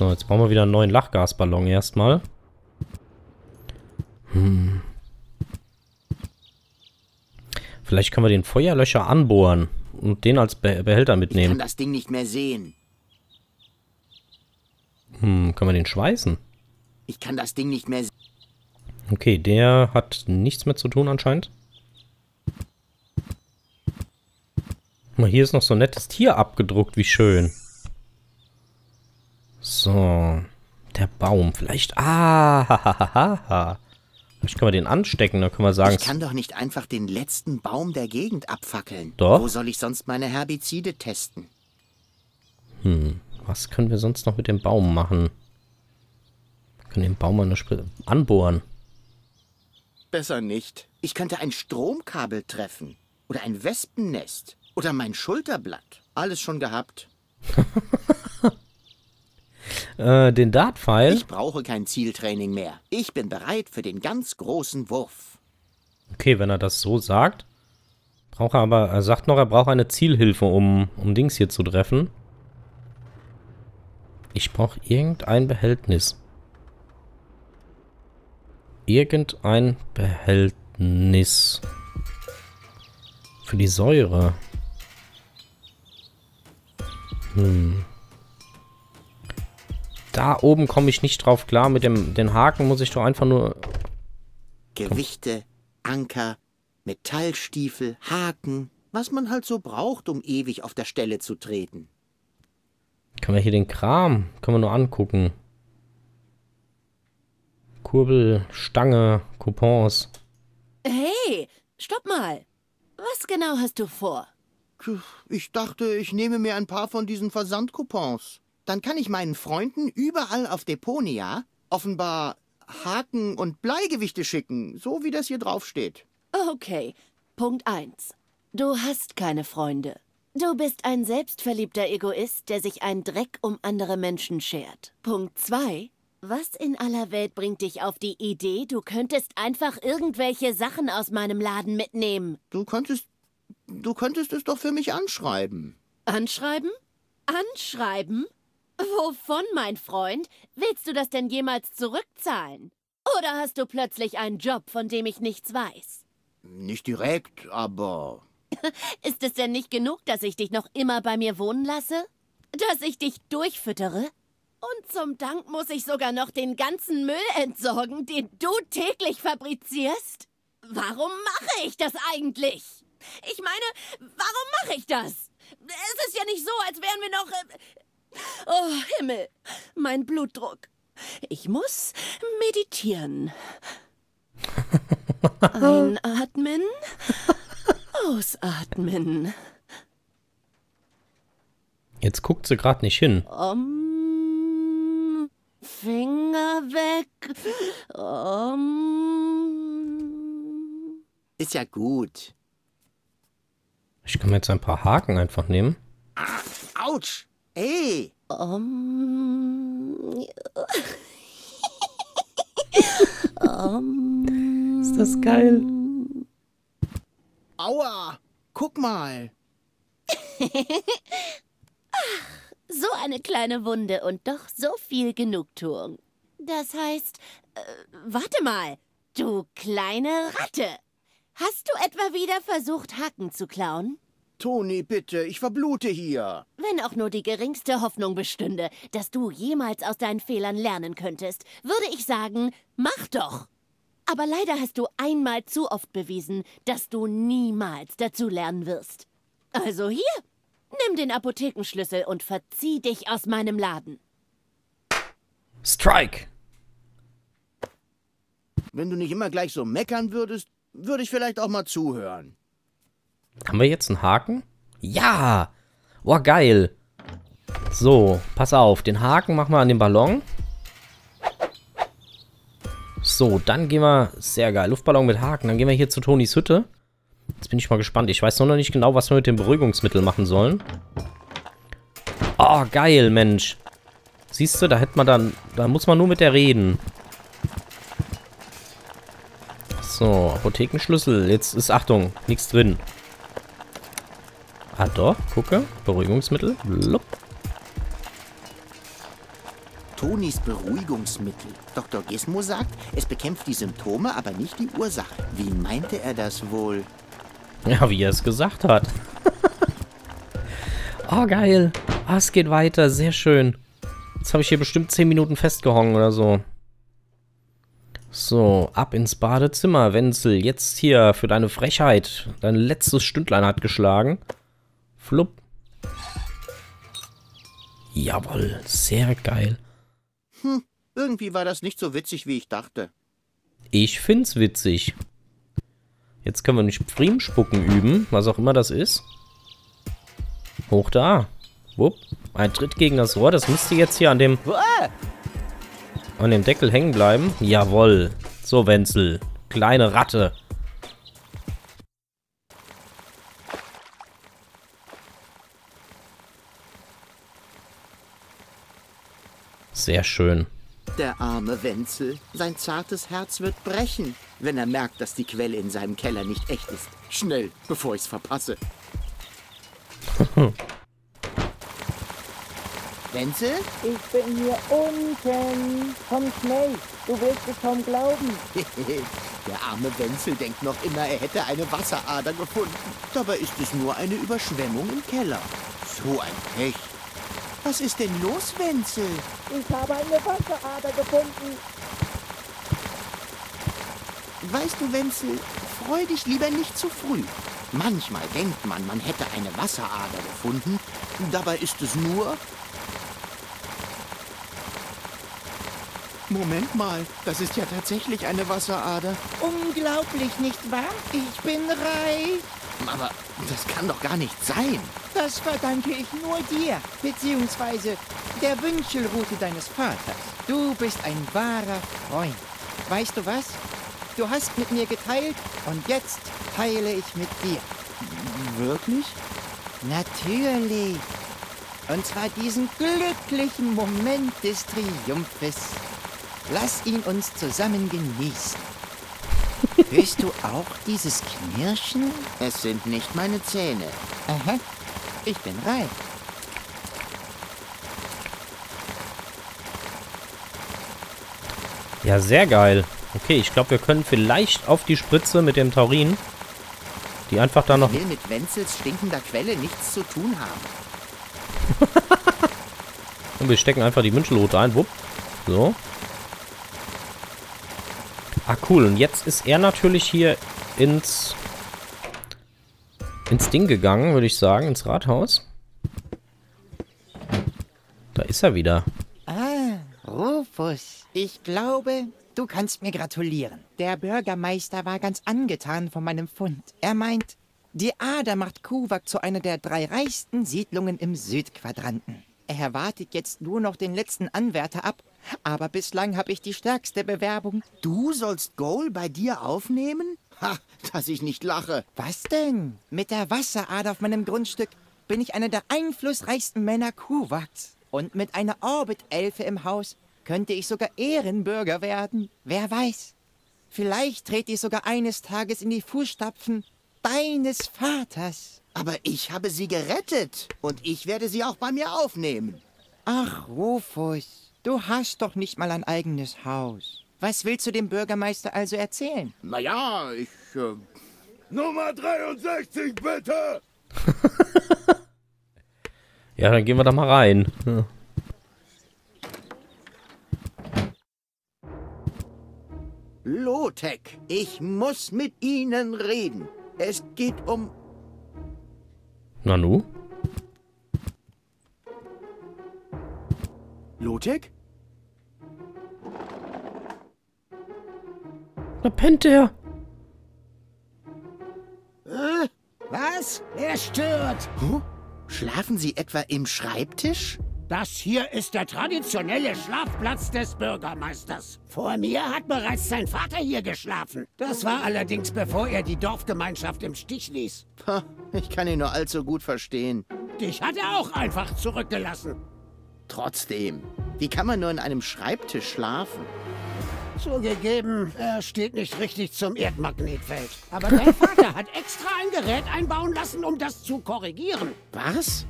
So, jetzt brauchen wir wieder einen neuen Lachgasballon erstmal. Vielleicht können wir den Feuerlöcher anbohren und den als Behälter mitnehmen. Ich kann das Ding nicht mehr sehen. Können wir den schweißen? Ich kann das Ding nicht mehr sehen. Okay, der hat nichts mehr zu tun anscheinend. Hier ist noch so ein nettes Tier abgedruckt, wie schön. So, der Baum vielleicht. Vielleicht können wir den anstecken, dann können wir sagen... Ich kann doch nicht einfach den letzten Baum der Gegend abfackeln. Doch. Wo soll ich sonst meine Herbizide testen? Was können wir sonst noch mit dem Baum machen? Wir können den Baum anbohren. Besser nicht. Ich könnte ein Stromkabel treffen. Oder ein Wespennest. Oder mein Schulterblatt. Alles schon gehabt. Den Dartpfeil. Ich brauche kein Zieltraining mehr. Ich bin bereit für den ganz großen Wurf. Okay, wenn er das so sagt. Braucht er aber, er sagt noch, er braucht eine Zielhilfe, um Dings hier zu treffen. Ich brauche irgendein Behältnis. Irgendein Behältnis. Für die Säure. Da oben komme ich nicht drauf klar. Mit den Haken muss ich doch einfach nur... Gewichte, Anker, Metallstiefel, Haken. Was man halt so braucht, um ewig auf der Stelle zu treten. Können wir hier den Kram... Können wir nur angucken. Kurbel, Stange, Coupons. Hey, stopp mal. Was genau hast du vor? Ich dachte, ich nehme mir ein paar von diesen Versandcoupons. Dann kann ich meinen Freunden überall auf Deponia offenbar Haken und Bleigewichte schicken, so wie das hier draufsteht. Okay, Punkt 1. Du hast keine Freunde. Du bist ein selbstverliebter Egoist, der sich einen Dreck um andere Menschen schert. Punkt 2. Was in aller Welt bringt dich auf die Idee, du könntest einfach irgendwelche Sachen aus meinem Laden mitnehmen? Du könntest es doch für mich anschreiben. Anschreiben? Anschreiben? Wovon, mein Freund? Willst du das denn jemals zurückzahlen? Oder hast du plötzlich einen Job, von dem ich nichts weiß? Nicht direkt, aber... Ist es denn nicht genug, dass ich dich noch immer bei mir wohnen lasse? Dass ich dich durchfüttere? Und zum Dank muss ich sogar noch den ganzen Müll entsorgen, den du täglich fabrizierst? Warum mache ich das eigentlich? Ich meine, warum mache ich das? Es ist ja nicht so, als wären wir noch... Oh, Himmel, mein Blutdruck. Ich muss meditieren. Einatmen, ausatmen. Jetzt guckt sie gerade nicht hin. Finger weg. Ist ja gut. Ich kann mir jetzt ein paar Haken einfach nehmen. Autsch. Ey! Ist das geil? Aua! Guck mal! Ach, so eine kleine Wunde und doch so viel Genugtuung. Das heißt, warte mal, du kleine Ratte! Hast du etwa wieder versucht, Haken zu klauen? Toni, bitte, ich verblute hier. Wenn auch nur die geringste Hoffnung bestünde, dass du jemals aus deinen Fehlern lernen könntest, würde ich sagen, mach doch. Aber leider hast du einmal zu oft bewiesen, dass du niemals dazu lernen wirst. Also hier, nimm den Apothekenschlüssel und verzieh dich aus meinem Laden. Strike! Wenn du nicht immer gleich so meckern würdest, würde ich vielleicht auch mal zuhören. Haben wir jetzt einen Haken? Ja! Oh, geil! So, pass auf. Den Haken machen wir an den Ballon. So, dann gehen wir... Sehr geil. Luftballon mit Haken. Dann gehen wir hier zu Tonis Hütte. Jetzt bin ich mal gespannt. Ich weiß noch nicht genau, was wir mit dem Beruhigungsmittel machen sollen. Oh, geil, Mensch. Siehst du, da hätte man dann... Da muss man nur mit der reden. So, Apothekenschlüssel. Jetzt ist, Achtung, nichts drin. Ah doch, gucke. Beruhigungsmittel. Blub. Tonis Beruhigungsmittel. Dr. Gizmo sagt, es bekämpft die Symptome, aber nicht die Ursache. Wie meinte er das wohl? Ja, wie er es gesagt hat. Oh, geil. Ah, es geht weiter. Sehr schön. Jetzt habe ich hier bestimmt 10 Minuten festgehangen oder so. So, ab ins Badezimmer, Wenzel. Jetzt hier für deine Frechheit. Dein letztes Stündlein hat geschlagen. Flupp. Jawohl, sehr geil. Hm, irgendwie war das nicht so witzig, wie ich dachte. Ich find's witzig. Jetzt können wir nicht Primspucken üben, was auch immer das ist. Hoch da. Wupp. Ein Tritt gegen das Rohr. Das müsste jetzt hier an dem Deckel hängen bleiben. Jawohl. So, Wenzel. Kleine Ratte. Sehr schön. Der arme Wenzel. Sein zartes Herz wird brechen, wenn er merkt, dass die Quelle in seinem Keller nicht echt ist. Schnell, bevor ich's verpasse. Wenzel? Ich bin hier unten. Komm schnell, du wirst es kaum glauben. Der arme Wenzel denkt noch immer, er hätte eine Wasserader gefunden. Dabei ist es nur eine Überschwemmung im Keller. So ein Pech. Was ist denn los, Wenzel? Ich habe eine Wasserader gefunden. Weißt du, Wenzel, freu dich lieber nicht zu früh. Manchmal denkt man, man hätte eine Wasserader gefunden. Dabei ist es nur... Moment mal, das ist ja tatsächlich eine Wasserader. Unglaublich, nicht wahr? Ich bin reich. Aber das kann doch gar nicht sein. Das verdanke ich nur dir, beziehungsweise der Wünschelrute deines Vaters. Du bist ein wahrer Freund. Weißt du was? Du hast mit mir geteilt und jetzt teile ich mit dir. Wirklich? Natürlich. Und zwar diesen glücklichen Moment des Triumphes. Lass ihn uns zusammen genießen. Hörst du auch dieses Knirschen? Es sind nicht meine Zähne. Aha, ich bin reif. Ja, sehr geil. Okay, ich glaube, wir können vielleicht auf die Spritze mit dem Taurin, die einfach da noch... Ich will mit Wenzels stinkender Quelle nichts zu tun haben. Und wir stecken einfach die Münchelrute ein. Wupp. So. Ah, cool. Und jetzt ist er natürlich hier ins Ding gegangen, würde ich sagen. Ins Rathaus. Da ist er wieder. Ah, Rufus. Ich glaube, du kannst mir gratulieren. Der Bürgermeister war ganz angetan von meinem Fund. Er meint, die Ader macht Kuvak zu einer der 3 reichsten Siedlungen im Südquadranten. Er wartet jetzt nur noch den letzten Anwärter ab. Aber bislang habe ich die stärkste Bewerbung. Du sollst Goal bei dir aufnehmen? Ha, dass ich nicht lache. Was denn? Mit der Wasserader auf meinem Grundstück bin ich einer der einflussreichsten Männer Kuvaks. Und mit einer Orbitelfe im Haus könnte ich sogar Ehrenbürger werden. Wer weiß, vielleicht trete ich sogar eines Tages in die Fußstapfen deines Vaters. Aber ich habe sie gerettet und ich werde sie auch bei mir aufnehmen. Ach, Rufus. Du hast doch nicht mal ein eigenes Haus. Was willst du dem Bürgermeister also erzählen? Naja, ich... Nummer 63, bitte! Ja, dann gehen wir da mal rein. Ja. Lotek, ich muss mit Ihnen reden. Es geht um... Nanu? Lotek? Da pennt er. Was? Er stört. Huh? Schlafen Sie etwa im Schreibtisch? Das hier ist der traditionelle Schlafplatz des Bürgermeisters. Vor mir hat bereits sein Vater hier geschlafen. Das war allerdings, bevor er die Dorfgemeinschaft im Stich ließ. Ich kann ihn nur allzu gut verstehen. Dich hat er auch einfach zurückgelassen. Trotzdem, wie kann man nur an einem Schreibtisch schlafen? Zugegeben, er steht nicht richtig zum Erdmagnetfeld. Aber dein Vater hat extra ein Gerät einbauen lassen, um das zu korrigieren. Was?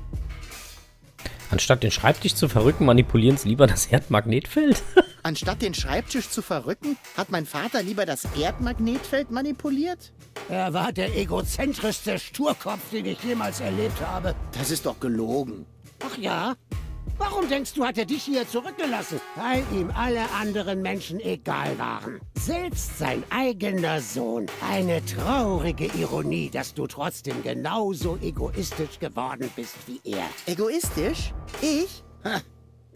Anstatt den Schreibtisch zu verrücken, manipulieren sie lieber das Erdmagnetfeld. Anstatt den Schreibtisch zu verrücken, hat mein Vater lieber das Erdmagnetfeld manipuliert? Er war der egozentrischste Sturkopf, den ich jemals erlebt habe. Das ist doch gelogen. Ach ja? Warum denkst du, hat er dich hier zurückgelassen? Weil ihm alle anderen Menschen egal waren. Selbst sein eigener Sohn. Eine traurige Ironie, dass du trotzdem genauso egoistisch geworden bist wie er. Egoistisch? Ich? Ha.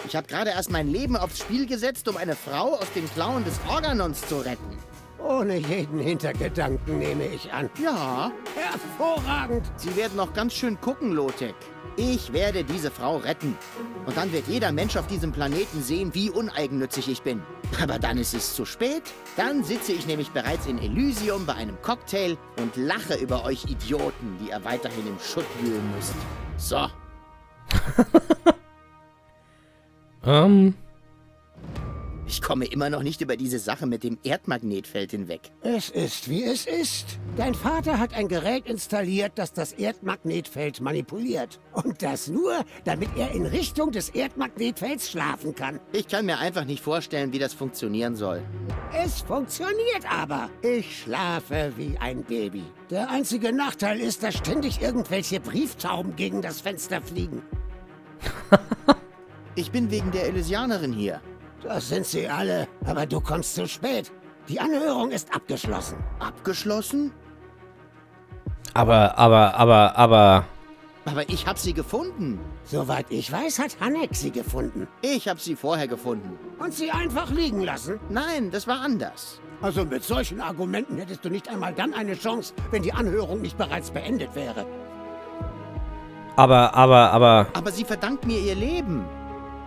Ich habe gerade erst mein Leben aufs Spiel gesetzt, um eine Frau aus den Klauen des Organons zu retten. Ohne jeden Hintergedanken, nehme ich an. Ja. Hervorragend. Sie werden noch ganz schön gucken, Lotek. Ich werde diese Frau retten. Und dann wird jeder Mensch auf diesem Planeten sehen, wie uneigennützig ich bin. Aber dann ist es zu spät. Dann sitze ich nämlich bereits in Elysium bei einem Cocktail und lache über euch Idioten, die ihr weiterhin im Schutt wühlen müsst. So. Ich komme immer noch nicht über diese Sache mit dem Erdmagnetfeld hinweg. Es ist, wie es ist. Dein Vater hat ein Gerät installiert, das das Erdmagnetfeld manipuliert. Und das nur, damit er in Richtung des Erdmagnetfelds schlafen kann. Ich kann mir einfach nicht vorstellen, wie das funktionieren soll. Es funktioniert aber. Ich schlafe wie ein Baby. Der einzige Nachteil ist, dass ständig irgendwelche Brieftauben gegen das Fenster fliegen. Ich bin wegen der Elysianerin hier. Das sind sie alle, aber du kommst zu spät. Die Anhörung ist abgeschlossen. Abgeschlossen? Aber ich habe sie gefunden. Soweit ich weiß, hat Haneck sie gefunden. Ich habe sie vorher gefunden. Und sie einfach liegen lassen? Nein, das war anders. Also mit solchen Argumenten hättest du nicht einmal dann eine Chance, wenn die Anhörung nicht bereits beendet wäre. Aber sie verdankt mir ihr Leben.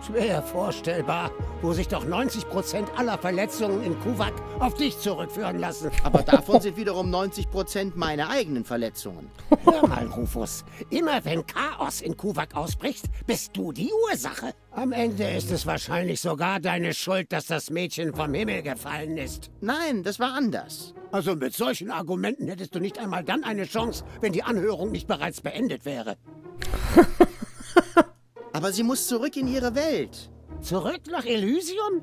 Schwer vorstellbar, wo sich doch 90% aller Verletzungen in Kuvak auf dich zurückführen lassen. Aber davon sind wiederum 90% meine eigenen Verletzungen. Hör mal, Rufus. Immer wenn Chaos in Kuvak ausbricht, bist du die Ursache. Am Ende ist es wahrscheinlich sogar deine Schuld, dass das Mädchen vom Himmel gefallen ist. Nein, das war anders. Also mit solchen Argumenten hättest du nicht einmal dann eine Chance, wenn die Anhörung nicht bereits beendet wäre. Aber sie muss zurück in ihre Welt. Zurück nach Elysium?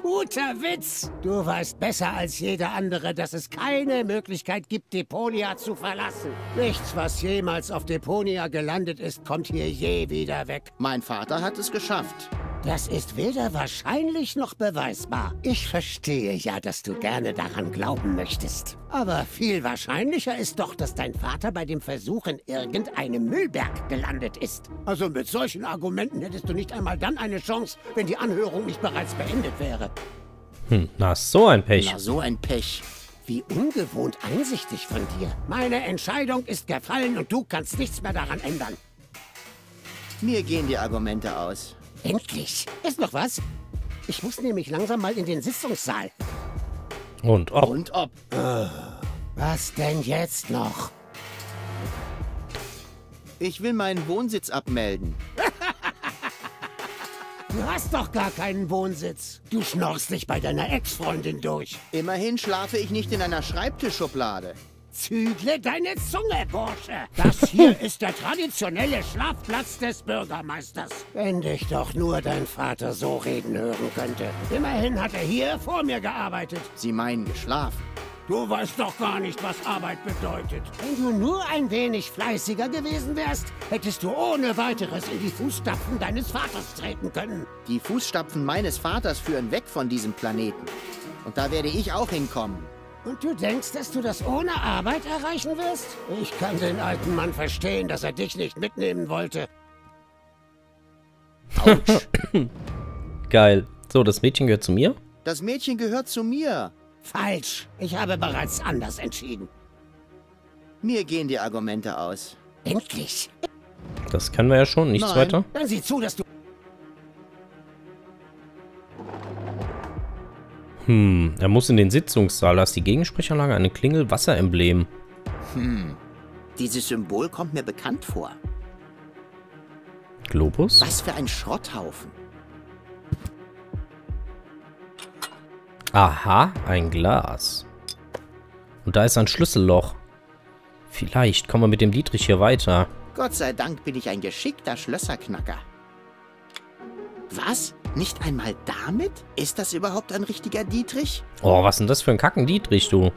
Guter Witz. Du weißt besser als jeder andere, dass es keine Möglichkeit gibt, Deponia zu verlassen. Nichts, was jemals auf Deponia gelandet ist, kommt hier je wieder weg. Mein Vater hat es geschafft. Das ist weder wahrscheinlich noch beweisbar. Ich verstehe ja, dass du gerne daran glauben möchtest. Aber viel wahrscheinlicher ist doch, dass dein Vater bei dem Versuch in irgendeinem Müllberg gelandet ist. Also mit solchen Argumenten hättest du nicht einmal dann eine Chance, wenn die Anhörung nicht bereits beendet wäre. Hm, na so ein Pech. Na so ein Pech. Wie ungewohnt einsichtig von dir. Meine Entscheidung ist gefallen und du kannst nichts mehr daran ändern. Mir gehen die Argumente aus. Endlich. Ist noch was? Ich muss nämlich langsam mal in den Sitzungssaal. Und ob. Und ob. Was denn jetzt noch? Ich will meinen Wohnsitz abmelden. Du hast doch gar keinen Wohnsitz. Du schnorchst dich bei deiner Ex-Freundin durch. Immerhin schlafe ich nicht in einer Schreibtischschublade. Zügle deine Zunge, Bursche. Das hier ist der traditionelle Schlafplatz des Bürgermeisters. Wenn dich doch nur dein Vater so reden hören könnte. Immerhin hat er hier vor mir gearbeitet. Sie meinen geschlafen. Du weißt doch gar nicht, was Arbeit bedeutet. Wenn du nur ein wenig fleißiger gewesen wärst, hättest du ohne weiteres in die Fußstapfen deines Vaters treten können. Die Fußstapfen meines Vaters führen weg von diesem Planeten. Und da werde ich auch hinkommen. Und du denkst, dass du das ohne Arbeit erreichen wirst? Ich kann den alten Mann verstehen, dass er dich nicht mitnehmen wollte. Autsch. Geil. So, das Mädchen gehört zu mir? Das Mädchen gehört zu mir. Falsch. Ich habe bereits anders entschieden. Mir gehen die Argumente aus. Endlich. Das können wir ja schon. Nichts Nein. weiter. Dann sieh zu, dass du... Er muss in den Sitzungssaal. Da ist die Gegensprechanlage, eine Klingel, Wasseremblem. Dieses Symbol kommt mir bekannt vor. Globus? Was für ein Schrotthaufen. Aha, ein Glas. Und da ist ein Schlüsselloch. Vielleicht kommen wir mit dem Dietrich hier weiter. Gott sei Dank bin ich ein geschickter Schlösserknacker. Was? Nicht einmal damit? Ist das überhaupt ein richtiger Dietrich? Oh, was denn das für ein Kacken Dietrich, du?